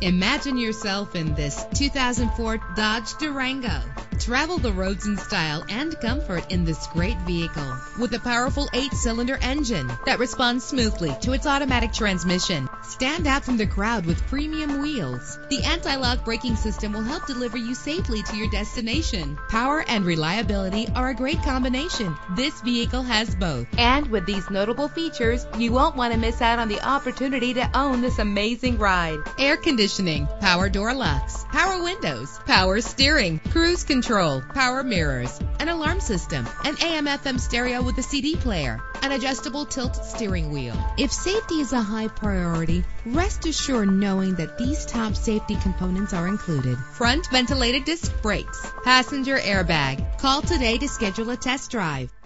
Imagine yourself in this 2004 Dodge Durango. Travel the roads in style and comfort in this great vehicle. With a powerful 8-cylinder engine that responds smoothly to its automatic transmission. Stand out from the crowd with premium wheels. The anti-lock braking system will help deliver you safely to your destination. Power and reliability are a great combination. This vehicle has both. And with these notable features, you won't want to miss out on the opportunity to own this amazing ride. Air conditioning, power door locks, power windows, power steering, cruise control, power mirrors, an alarm system, an AM/FM stereo with a CD player, an adjustable tilt steering wheel. If safety is a high priority, rest assured knowing that these top safety components are included. Front ventilated disc brakes, passenger airbag. Call today to schedule a test drive.